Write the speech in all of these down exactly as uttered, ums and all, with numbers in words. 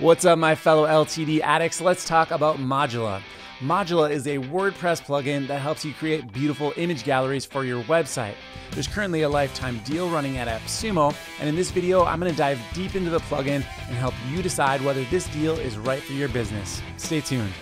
What's up, my fellow L T D addicts? Let's talk about Modula. Modula is a WordPress plugin that helps you create beautiful image galleries for your website. There's currently a lifetime deal running at AppSumo, and in this video, I'm gonna dive deep into the plugin and help you decide whether this deal is right for your business. Stay tuned.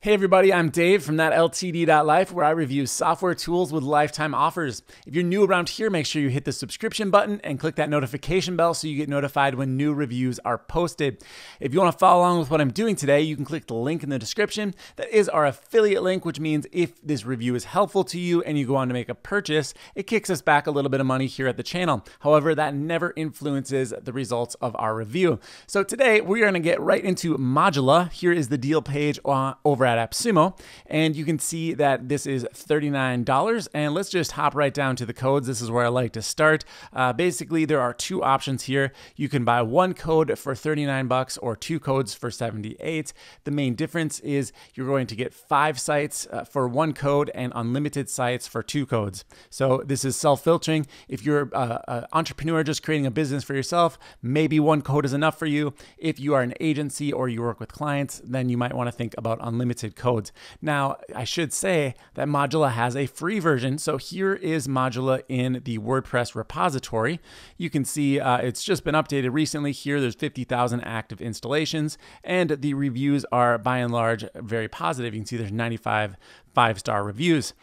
Hey everybody, I'm Dave from That L T D Life, where I review software tools with lifetime offers. If you're new around here, make sure you hit the subscription button and click that notification bell so you get notified when new reviews are posted. If you want to follow along with what I'm doing today, you can click the link in the description. That is our affiliate link, which means if this review is helpful to you and you go on to make a purchase, it kicks us back a little bit of money here at the channel. However, that never influences the results of our review. So today, we're going to get right into Modula. Here is the deal page over at AppSumo, and you can see that this is thirty-nine dollars, and let's just hop right down to the codes. This is where I like to start. Uh, basically, there are two options here. You can buy one code for thirty-nine bucks or two codes for seventy-eight. The main difference is you're going to get five sites uh, for one code and unlimited sites for two codes. So this is self-filtering. If you're uh, an entrepreneur just creating a business for yourself, maybe one code is enough for you. If you are an agency or you work with clients, then you might want to think about unlimited codes. Now, I should say that Modula has a free version. So here is Modula in the WordPress repository. You can see uh, it's just been updated recently here. There's fifty thousand active installations, and the reviews are by and large very positive. You can see there's ninety-five five-star reviews.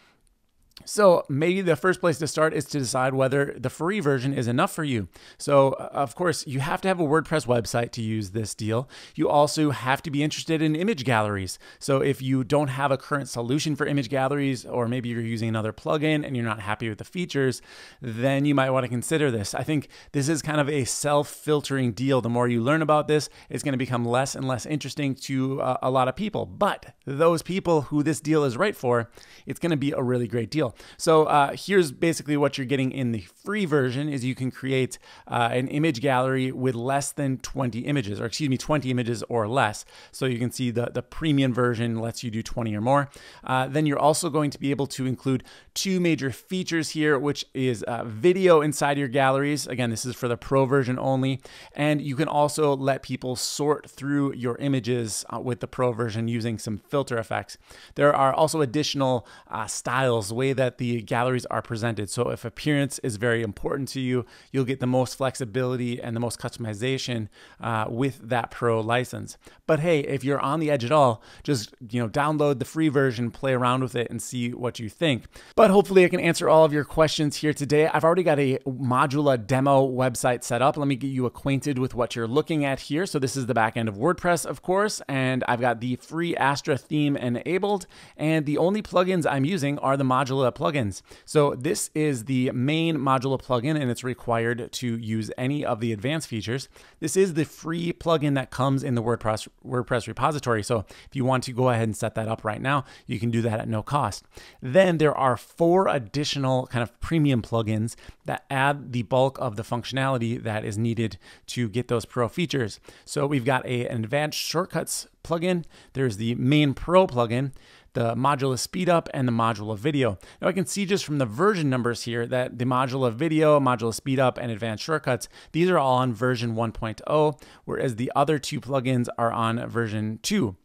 So maybe the first place to start is to decide whether the free version is enough for you. So of course, you have to have a WordPress website to use this deal. You also have to be interested in image galleries. So if you don't have a current solution for image galleries, or maybe you're using another plugin and you're not happy with the features, then you might want to consider this. I think this is kind of a self-filtering deal. The more you learn about this, it's going to become less and less interesting to uh, a lot of people. But those people who this deal is right for, it's going to be a really great deal. So uh, here's basically what you're getting in the free version is you can create uh, an image gallery with less than twenty images, or excuse me, twenty images or less. So you can see the, the premium version lets you do twenty or more. Uh, then you're also going to be able to include two major features here, which is uh, video inside your galleries. Again, this is for the pro version only. And you can also let people sort through your images uh, with the pro version using some filter effects. There are also additional uh, styles, ways that the galleries are presented. So if appearance is very important to you, you'll get the most flexibility and the most customization uh, with that pro license. But hey, if you're on the edge at all, just you know, download the free version, play around with it and see what you think. But hopefully I can answer all of your questions here today. I've already got a Modula demo website set up. Let me get you acquainted with what you're looking at here. So this is the back end of WordPress, of course, and I've got the free Astra theme enabled, and the only plugins I'm using are the Modula plugins. So this is the main Modula plugin, and it's required to use any of the advanced features. This is the free plugin that comes in the WordPress WordPress repository. So if you want to go ahead and set that up right now, you can do that at no cost. Then there are four additional kind of premium plugins that add the bulk of the functionality that is needed to get those pro features. So we've got a, an advanced shortcuts plugin. There's the main pro plugin, the Modula Speedup, and the Modula Video. Now I can see just from the version numbers here that the Modula Video, Modula Speedup, and Advanced Shortcuts, these are all on version one point oh, whereas the other two plugins are on version two.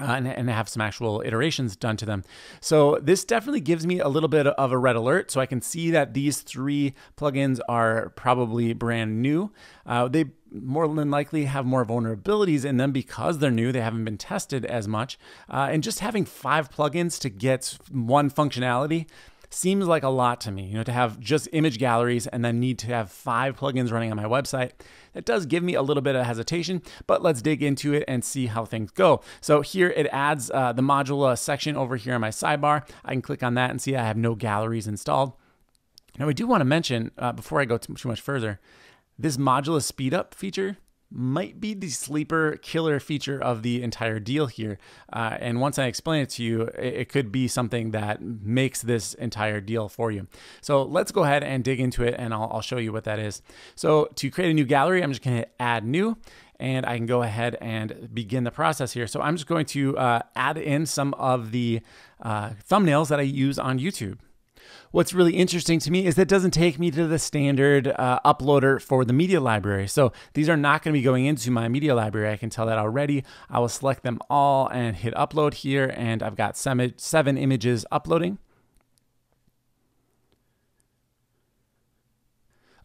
Uh, and, and have some actual iterations done to them. So this definitely gives me a little bit of a red alert. So I can see that these three plugins are probably brand new. Uh, they more than likely have more vulnerabilities in them because they're new. They haven't been tested as much. Uh, and just having five plugins to get one functionality seems like a lot to me, you know, to have just image galleries and then need to have five plugins running on my website. That does give me a little bit of hesitation, but let's dig into it and see how things go. So here it adds uh, the Modula section over here on my sidebar. I can click on that and see I have no galleries installed. Now we do want to mention, uh, before I go too much further, this Modula Speedup feature might be the sleeper killer feature of the entire deal here. Uh, and once I explain it to you, it, it could be something that makes this entire deal for you. So let's go ahead and dig into it, and I'll, I'll show you what that is. So to create a new gallery, I'm just gonna hit add new, and I can go ahead and begin the process here. So I'm just going to uh, add in some of the uh, thumbnails that I use on YouTube. What's really interesting to me is that doesn't take me to the standard uh, uploader for the media library. So these are not going to be going into my media library. I can tell that already. I will select them all and hit upload here, and I've got seven images uploading.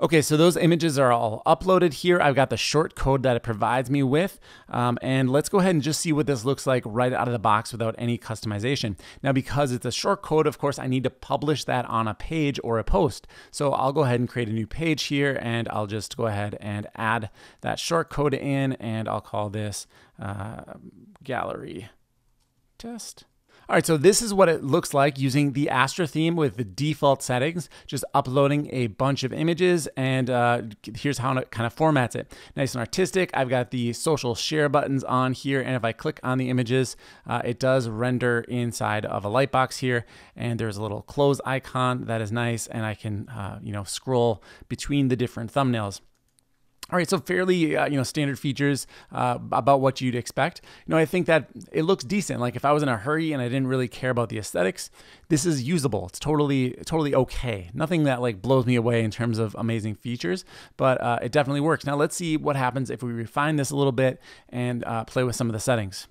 Okay, so those images are all uploaded here. I've got the short code that it provides me with. Um, and let's go ahead and just see what this looks like right out of the box without any customization. Now, because it's a short code, of course, I need to publish that on a page or a post. So I'll go ahead and create a new page here, and I'll just go ahead and add that short code in, and I'll call this uh, gallery test. All right, so this is what it looks like using the Astra theme with the default settings, just uploading a bunch of images, and uh, here's how it kind of formats it. Nice and artistic. I've got the social share buttons on here, and if I click on the images, uh, it does render inside of a lightbox here, and there's a little close icon that is nice, and I can uh, you know, scroll between the different thumbnails. All right, so fairly uh, you know, standard features uh, about what you'd expect. You know, I think that it looks decent. Like if I was in a hurry and I didn't really care about the aesthetics, this is usable. It's totally totally okay. Nothing that like blows me away in terms of amazing features, but uh, it definitely works. Now let's see what happens if we refine this a little bit and uh, play with some of the settings.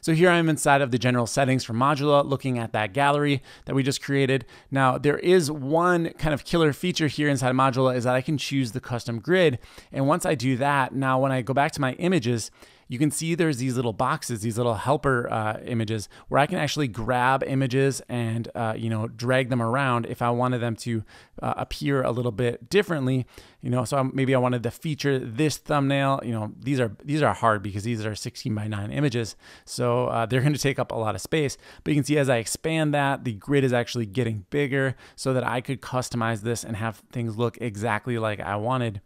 So here I am inside of the general settings for Modula, looking at that gallery that we just created. Now, there is one kind of killer feature here inside of Modula, is that I can choose the custom grid. And once I do that, now when I go back to my images, you can see there's these little boxes, these little helper uh, images, where I can actually grab images and uh, you know, drag them around if I wanted them to uh, appear a little bit differently. You know, so maybe I wanted to feature this thumbnail. You know, these are these are hard because these are sixteen by nine images, so uh, they're going to take up a lot of space. But you can see as I expand that, the grid is actually getting bigger, so that I could customize this and have things look exactly like I wanted.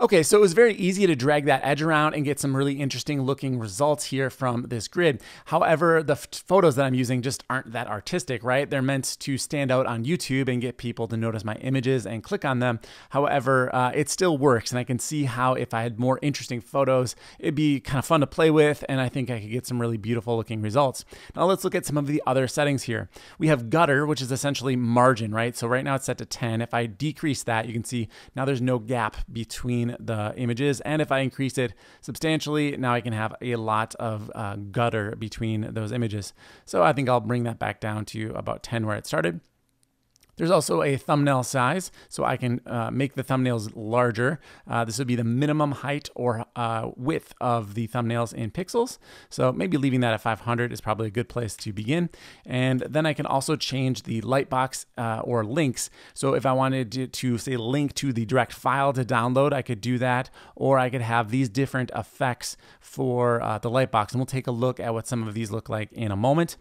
Okay, so it was very easy to drag that edge around and get some really interesting looking results here from this grid. However, the photos that I'm using just aren't that artistic, right? They're meant to stand out on YouTube and get people to notice my images and click on them. However, uh, it still works, and I can see how if I had more interesting photos, it'd be kind of fun to play with, and I think I could get some really beautiful looking results. Now let's look at some of the other settings here. We have gutter, which is essentially margin, right? So right now it's set to ten. If I decrease that, you can see now there's no gap between the images, and if I increase it substantially, now I can have a lot of uh, gutter between those images. So I think I'll bring that back down to about ten where it started. There's also a thumbnail size, so I can uh, make the thumbnails larger. Uh, this would be the minimum height or uh, width of the thumbnails in pixels. So maybe leaving that at five hundred is probably a good place to begin. And then I can also change the lightbox uh, or links. So if I wanted to, to say link to the direct file to download, I could do that, or I could have these different effects for uh, the lightbox. And we'll take a look at what some of these look like in a moment.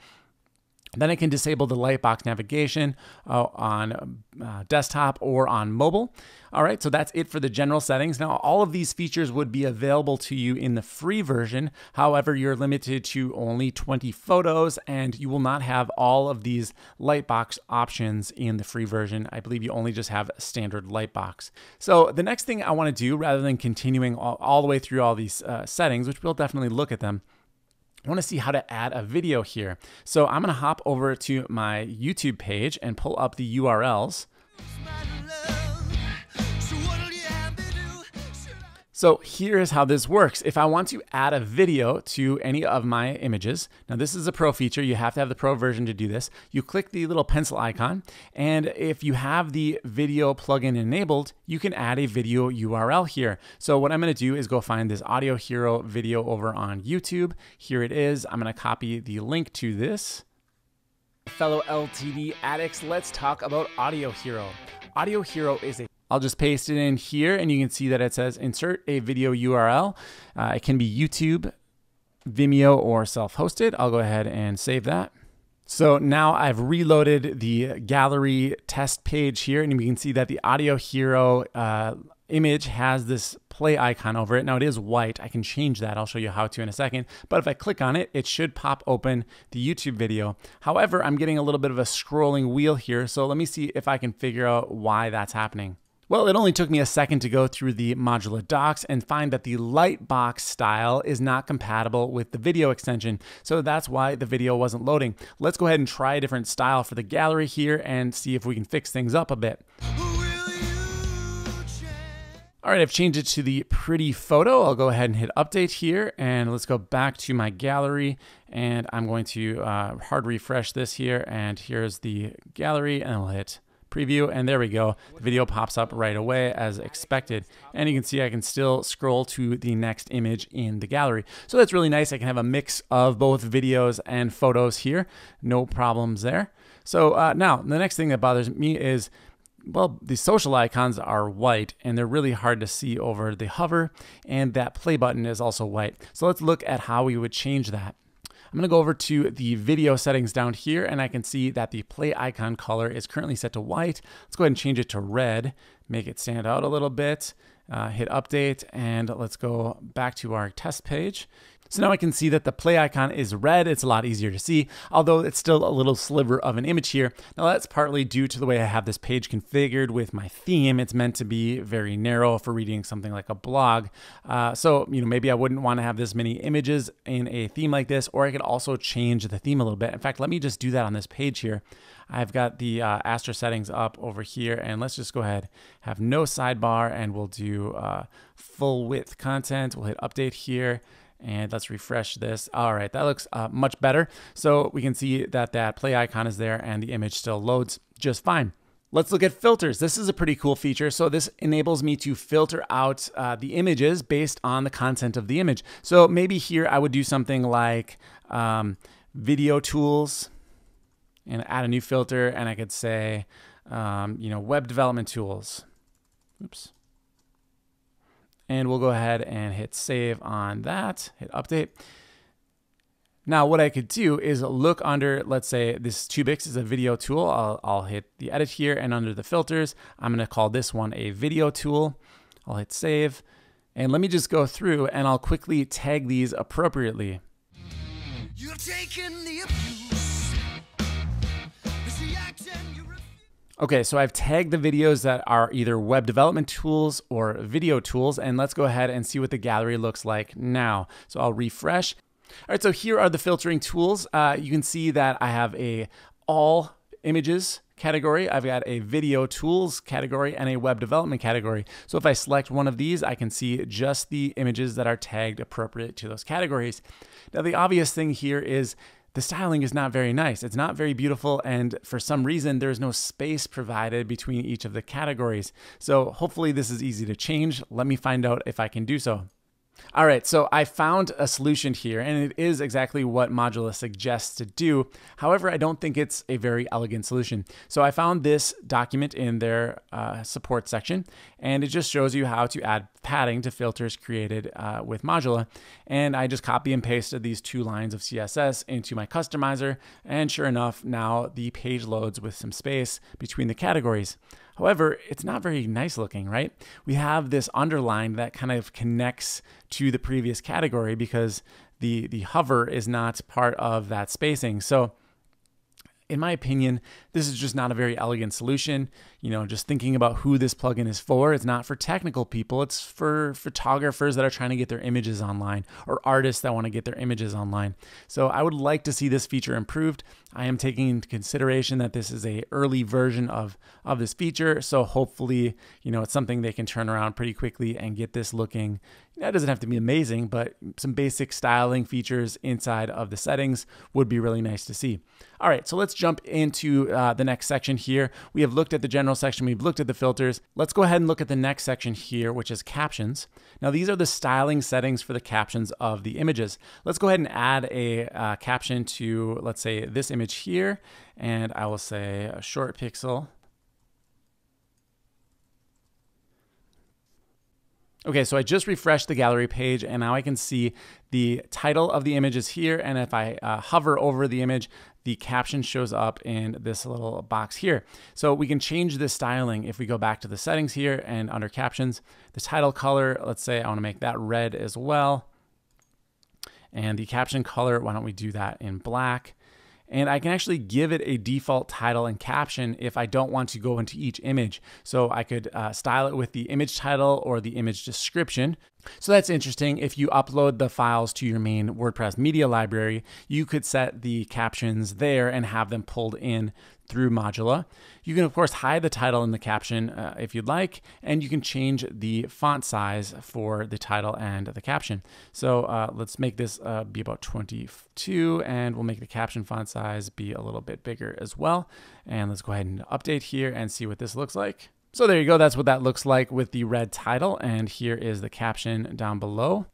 Then I can disable the lightbox navigation uh, on uh, desktop or on mobile. All right, so that's it for the general settings. Now, all of these features would be available to you in the free version. However, you're limited to only twenty photos, and you will not have all of these lightbox options in the free version. I believe you only just have standard lightbox. So the next thing I wanna do, rather than continuing all, all the way through all these uh, settings, which we'll definitely look at them, I want to see how to add a video here. So I'm going to hop over to my YouTube page and pull up the U R Ls. So here's how this works. If I want to add a video to any of my images, now this is a pro feature, you have to have the pro version to do this. You click the little pencil icon, and if you have the video plugin enabled, you can add a video U R L here. So what I'm gonna do is go find this Audio Hero video over on YouTube. Here it is. I'm gonna copy the link to this. Fellow L T D addicts, let's talk about Audio Hero. Audio Hero is a I'll just paste it in here, and you can see that it says insert a video U R L. Uh, it can be YouTube, Vimeo, or self-hosted. I'll go ahead and save that. So now I've reloaded the gallery test page here, and we can see that the Audio Hero uh, image has this play icon over it. Now it is white. I can change that. I'll show you how to in a second. But if I click on it, it should pop open the YouTube video. However, I'm getting a little bit of a scrolling wheel here, so let me see if I can figure out why that's happening. Well, it only took me a second to go through the Modula docs and find that the lightbox style is not compatible with the video extension. So that's why the video wasn't loading. Let's go ahead and try a different style for the gallery here and see if we can fix things up a bit. All right, I've changed it to the pretty photo. I'll go ahead and hit update here, and let's go back to my gallery, and I'm going to uh, hard refresh this here, and here's the gallery, and I'll hit preview, and there we go. The video pops up right away as expected, and you can see I can still scroll to the next image in the gallery. So that's really nice. I can have a mix of both videos and photos here. No problems there. So uh, now the next thing that bothers me is, well, the social icons are white and they're really hard to see over the hover, and that play button is also white. So let's look at how we would change that. I'm gonna go over to the video settings down here, and I can see that the play icon color is currently set to white. Let's go ahead and change it to red, make it stand out a little bit, uh, hit update, and let's go back to our test page. So now I can see that the play icon is red. It's a lot easier to see, although it's still a little sliver of an image here. Now that's partly due to the way I have this page configured with my theme. It's meant to be very narrow for reading something like a blog. Uh, so, you know, maybe I wouldn't want to have this many images in a theme like this, or I could also change the theme a little bit. In fact, let me just do that on this page here. I've got the uh, Astra settings up over here, and let's just go ahead, have no sidebar, and we'll do uh, full width content. We'll hit update here. And let's refresh this. All right, that looks uh, much better. So we can see that that play icon is there and the image still loads just fine. Let's look at filters. This is a pretty cool feature. So this enables me to filter out uh, the images based on the content of the image. So maybe here I would do something like um, video tools and add a new filter, and I could say, um, you know, web development tools. Oops. And we'll go ahead and hit save on that, hit update. Now what I could do is look under, let's say this Tubics is a video tool. I'll, I'll hit the edit here, and under the filters, I'm gonna call this one a video tool. I'll hit save. And let me just go through and I'll quickly tag these appropriately. You're taking the abuse. It's the action you refuse. Okay, so I've tagged the videos that are either web development tools or video tools, and let's go ahead and see what the gallery looks like now. So I'll refresh. All right, so here are the filtering tools. Uh, you can see that I have a all images category, I've got a video tools category, and a web development category. So if I select one of these, I can see just the images that are tagged appropriate to those categories. Now the obvious thing here is the styling is not very nice. It's not very beautiful, and for some reason, there's no space provided between each of the categories. So hopefully this is easy to change. Let me find out if I can do so. All right, so I found a solution here, and it is exactly what Modula suggests to do. However, I don't think it's a very elegant solution. So I found this document in their uh, support section, and it just shows you how to add padding to filters created uh, with Modula. And I just copy and pasted these two lines of C S S into my customizer, and sure enough, now the page loads with some space between the categories. However, it's not very nice looking, right? We have this underline that kind of connects to the previous category because the, the hover is not part of that spacing. So in my opinion, this is just not a very elegant solution. You know, just thinking about who this plugin is for, it's not for technical people, it's for photographers that are trying to get their images online, or artists that want to get their images online. So I would like to see this feature improved. I am taking into consideration that this is a early version of, of this feature. So hopefully, you know, it's something they can turn around pretty quickly and get this looking, that doesn't have to be amazing, but some basic styling features inside of the settings would be really nice to see. All right, so let's jump into uh, the next section here. We have looked at the general section, we've looked at the filters. Let's go ahead and look at the next section here, which is captions. Now these are the styling settings for the captions of the images. Let's go ahead and add a uh, caption to, let's say, this image here, and I will say a short pixel. Okay, so I just refreshed the gallery page, and now I can see the title of the image is here, and if I uh, hover over the image, the caption shows up in this little box here. So we can change this styling if we go back to the settings here and under captions. The title color, let's say I wanna make that red as well. And the caption color, why don't we do that in black? and I can actually give it a default title and caption if I don't want to go into each image. So I could uh, style it with the image title or the image description. So that's interesting. If you upload the files to your main WordPress media library, you could set the captions there and have them pulled in through Modula. You can of course hide the title and the caption uh, if you'd like, and you can change the font size for the title and the caption. So uh, let's make this uh, be about twenty-two, and we'll make the caption font size be a little bit bigger as well. And let's go ahead and update here and see what this looks like. So there you go, that's what that looks like with the red title, and here is the caption down below.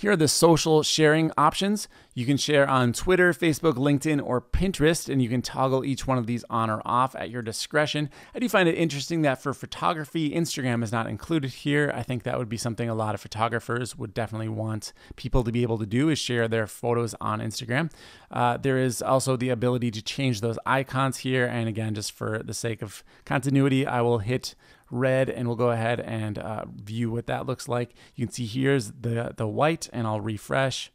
Here are the social sharing options. You can share on Twitter, Facebook, LinkedIn, or Pinterest, and you can toggle each one of these on or off at your discretion. I do find it interesting that for photography, Instagram is not included here. I think that would be something a lot of photographers would definitely want people to be able to do, is share their photos on Instagram. Uh, there is also the ability to change those icons here, and again, just for the sake of continuity, I will hit red and we'll go ahead and uh, view what that looks like. You can see here's the the white, and I'll refresh,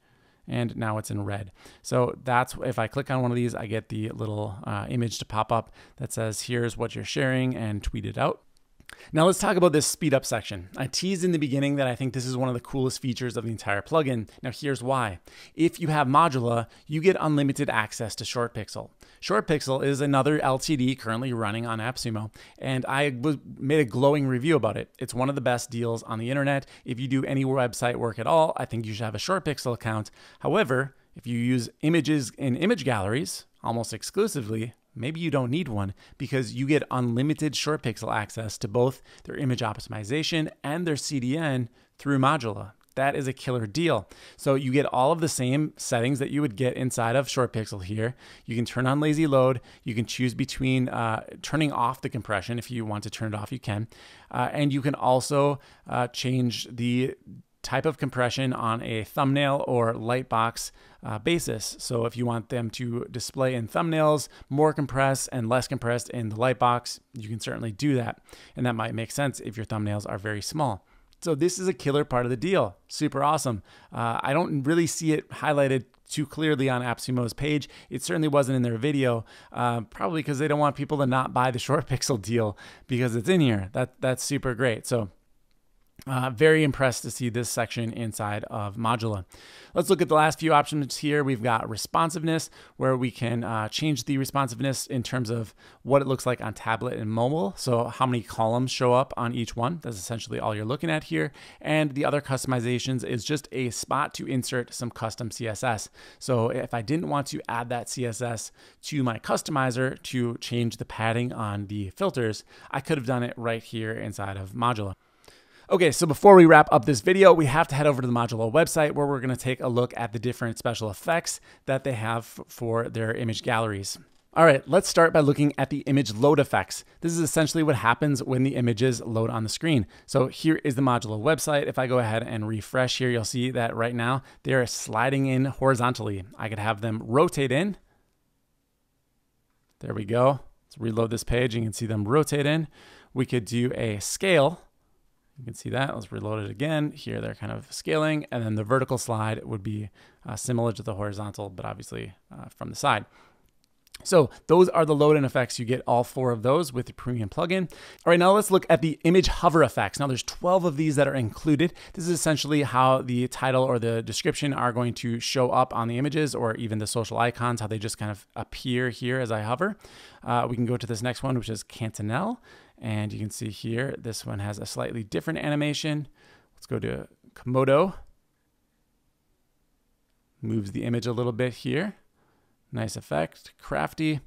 and now it's in red. So that's, if I click on one of these, I get the little uh, image to pop up that says here's what you're sharing, and tweet it out. Now let's talk about this speed up section. I teased in the beginning that I think this is one of the coolest features of the entire plugin. Now here's why. If you have Modula, you get unlimited access to ShortPixel. ShortPixel is another L T D currently running on AppSumo, and I made a glowing review about it. It's one of the best deals on the internet. If you do any website work at all, I think you should have a ShortPixel account. However, if you use images in image galleries almost exclusively, maybe you don't need one, because you get unlimited ShortPixel access to both their image optimization and their C D N through Modula. That is a killer deal. So you get all of the same settings that you would get inside of ShortPixel here. You can turn on lazy load. You can choose between uh, turning off the compression. If you want to turn it off, you can. Uh, and you can also uh, change the type of compression on a thumbnail or lightbox uh, basis. So if you want them to display in thumbnails, more compressed and less compressed in the lightbox, you can certainly do that. And that might make sense if your thumbnails are very small. So this is a killer part of the deal. Super awesome. Uh, I don't really see it highlighted too clearly on AppSumo's page. It certainly wasn't in their video, uh, probably because they don't want people to not buy the ShortPixel deal because it's in here. That, that's super great. So Uh, very impressed to see this section inside of Modula. Let's look at the last few options here. We've got responsiveness, where we can uh, change the responsiveness in terms of what it looks like on tablet and mobile. So how many columns show up on each one. That's essentially all you're looking at here. And the other customizations is just a spot to insert some custom C S S. So if I didn't want to add that C S S to my customizer to change the padding on the filters, I could have done it right here inside of Modula. Okay, so before we wrap up this video, we have to head over to the Modula website, where we're gonna take a look at the different special effects that they have for their image galleries. All right, let's start by looking at the image load effects. This is essentially what happens when the images load on the screen. So here is the Modula website. If I go ahead and refresh here, you'll see that right now they're sliding in horizontally. I could have them rotate in. There we go. Let's reload this page. You can see them rotate in. We could do a scale. You can see that. Let's reload it again. Here they're kind of scaling, and then the vertical slide would be uh, similar to the horizontal, but obviously uh, from the side. So those are the load-in effects. You get all four of those with the premium plugin. All right, now let's look at the image hover effects. Now there's twelve of these that are included. This is essentially how the title or the description are going to show up on the images, or even the social icons, how they just kind of appear here as I hover. Uh, we can go to this next one, which is Cantanelle. And you can see here, this one has a slightly different animation. Let's go to Komodo. Moves the image a little bit here. Nice effect, crafty.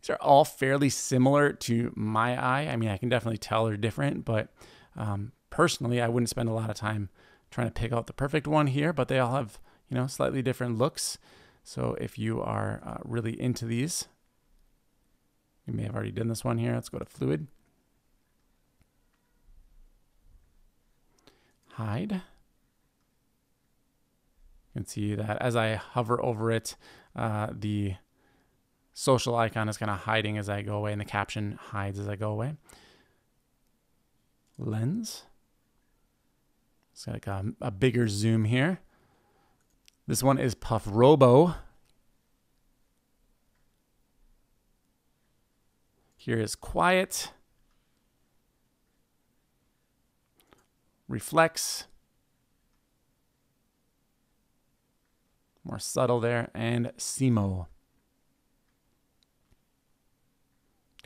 These are all fairly similar to my eye. I mean, I can definitely tell they're different, but um, personally, I wouldn't spend a lot of time trying to pick out the perfect one here, but they all have, you know, slightly different looks. So if you are uh, really into these, you may have already done this one here. Let's go to Fluid. Hide. You can see that as I hover over it, uh, the social icon is kind of hiding as I go away, and the caption hides as I go away. Lens. It's like a, a bigger zoom here. This one is Puff Robo. Here is quiet, reflects, more subtle there, and S I M O.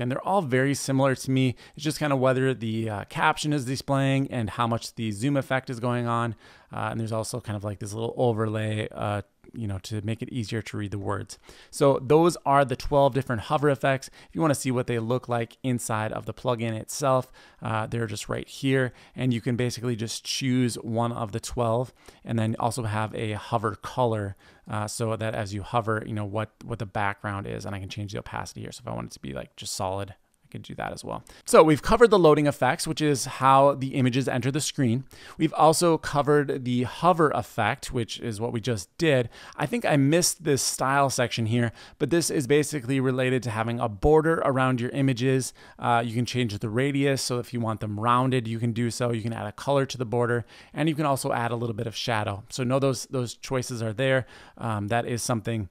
And they're all very similar to me. It's just kind of whether the uh, caption is displaying and how much the zoom effect is going on. Uh, and there's also kind of like this little overlay, uh, you know, to make it easier to read the words. So those are the twelve different hover effects. If you want to see what they look like inside of the plugin itself, uh, they're just right here. And you can basically just choose one of the twelve and then also have a hover color uh, so that as you hover, you know, what, what the background is. And I can change the opacity here. So if I want it to be like just solid, could do that as well. So we've covered the loading effects, which is how the images enter the screen. We've also covered the hover effect, which is what we just did. I think I missed this style section here, but this is basically related to having a border around your images. Uh, you can change the radius, so if you want them rounded, you can do so. You can add a color to the border, and you can also add a little bit of shadow. So know those, those choices are there. Um, that is something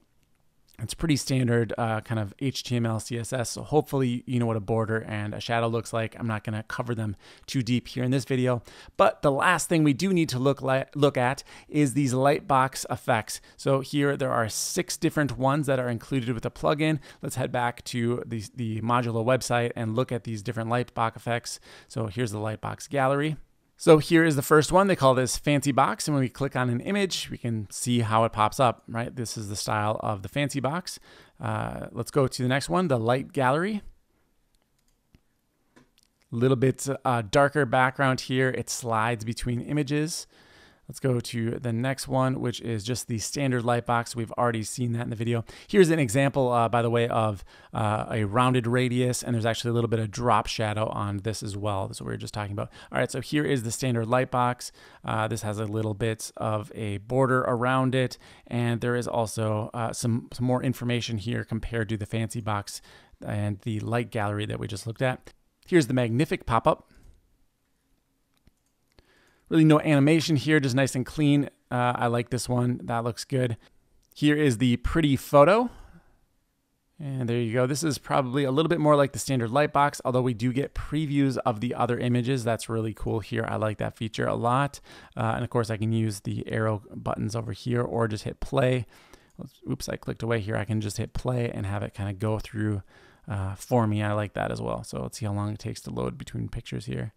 it's pretty standard uh, kind of H T M L, C S S, so hopefully you know what a border and a shadow looks like. I'm not going to cover them too deep here in this video, but the last thing we do need to look, look at is these lightbox effects. So here there are six different ones that are included with the plugin. Let's head back to the, the Modula website and look at these different lightbox effects. So here's the lightbox gallery. So here is the first one. They call this fancy box. And when we click on an image, we can see how it pops up, right? This is the style of the fancy box. Uh, let's go to the next one, the light gallery. A little bit uh, darker background here. It slides between images. Let's go to the next one, which is just the standard lightbox. We've already seen that in the video. Here's an example, uh, by the way, of uh, a rounded radius, and there's actually a little bit of drop shadow on this as well. That's what we were just talking about. All right, so here is the standard lightbox. Uh, this has a little bit of a border around it, and there is also uh, some, some more information here compared to the fancy box and the light gallery that we just looked at. Here's the Magnific pop-up. Really no animation here, just nice and clean. Uh, I like this one, that looks good. Here is the pretty photo. And there you go. This is probably a little bit more like the standard lightbox, although we do get previews of the other images. That's really cool here. I like that feature a lot. Uh, and of course I can use the arrow buttons over here or just hit play. Oops, I clicked away here. I can just hit play and have it kind of go through uh, for me. I like that as well. So let's see how long it takes to load between pictures here.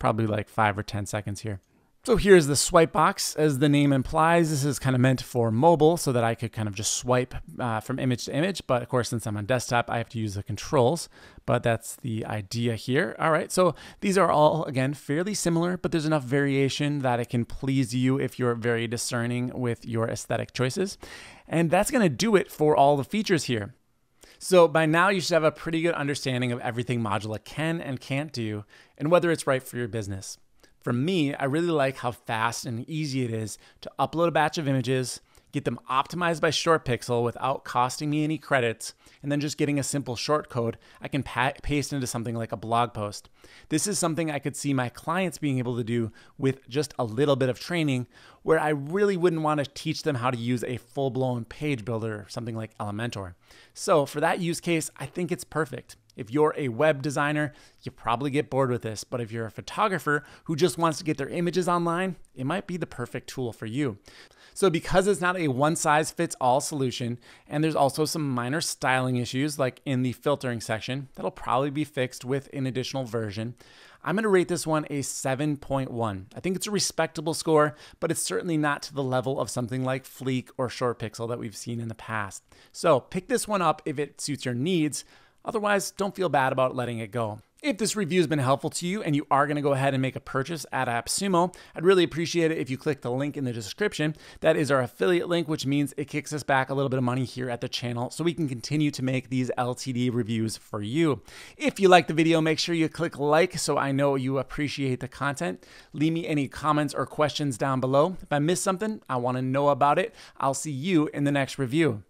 Probably like five or ten seconds here. So here's the swipe box. As the name implies, this is kind of meant for mobile so that I could kind of just swipe uh, from image to image. But of course, since I'm on desktop, I have to use the controls, but that's the idea here. All right, so these are all, again, fairly similar, but there's enough variation that it can please you if you're very discerning with your aesthetic choices. And that's gonna do it for all the features here. So by now you should have a pretty good understanding of everything Modula can and can't do and whether it's right for your business. For me, I really like how fast and easy it is to upload a batch of images, get them optimized by ShortPixel without costing me any credits, and then just getting a simple short code I can pa paste into something like a blog post. This is something I could see my clients being able to do with just a little bit of training, where I really wouldn't want to teach them how to use a full-blown page builder, something like Elementor. So for that use case, I think it's perfect. If you're a web designer, you probably get bored with this, but if you're a photographer who just wants to get their images online, it might be the perfect tool for you. So because it's not a one-size-fits-all solution, and there's also some minor styling issues like in the filtering section, that'll probably be fixed with an additional version, I'm gonna rate this one a seven point one. I think it's a respectable score, but it's certainly not to the level of something like Fleek or ShortPixel that we've seen in the past. So pick this one up if it suits your needs. Otherwise, don't feel bad about letting it go. If this review has been helpful to you and you are gonna go ahead and make a purchase at AppSumo, I'd really appreciate it if you click the link in the description. That is our affiliate link, which means it kicks us back a little bit of money here at the channel so we can continue to make these L T D reviews for you. If you like the video, make sure you click like so I know you appreciate the content. Leave me any comments or questions down below. If I miss something, I wanna know about it. I'll see you in the next review.